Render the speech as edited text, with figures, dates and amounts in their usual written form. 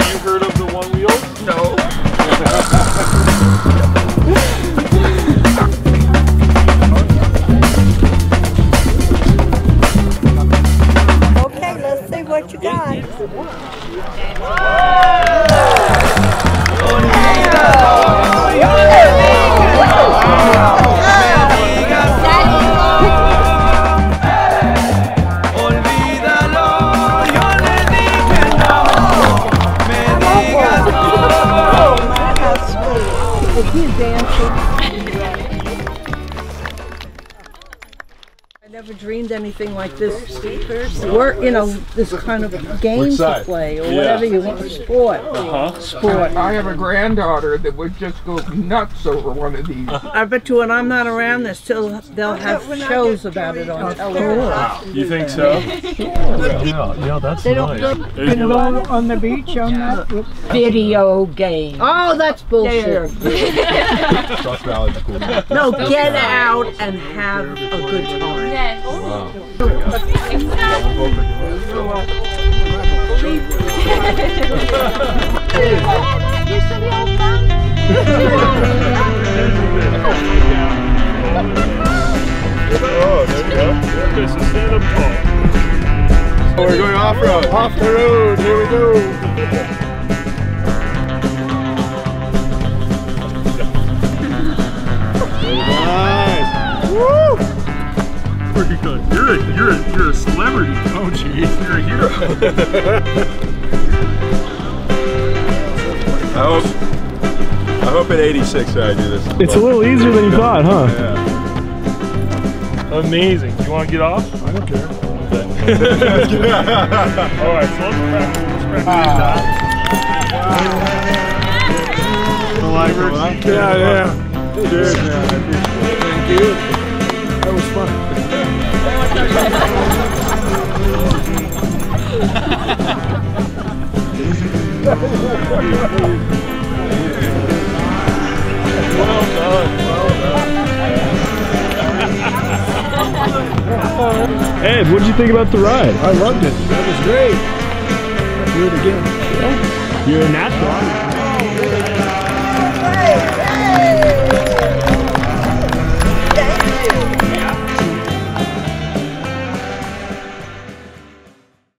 Have you heard of the Onewheel? No. Okay, let's see what you got. I never dreamed anything like this. Work, you know, this kind of game to play, or whatever you want, sport. Sport. I have a granddaughter that would just go nuts over one of these. I bet you when I'm not around, they'll have shows about it on television. Wow. You think so? Yeah, that's nice. They don't go on the beach on that video game. Oh, that's bullshit. No, get out and have a good time. Yes. Wow. You said you all found Oh, there you go. This is Santa Paul. We're going off-road. Off the road. Here we go. You're a celebrity, oh gee, you're a hero. I hope at 86 I do this. It's a little easier than you thought, huh? Yeah. Amazing. Do you want to get off? I don't care. All right, so let's practice. Yeah. Cheers, man. Thank you. That was fun. Ed, what did you think about the ride? I loved it. That was great. I'll do it again. Yeah. You're a natural.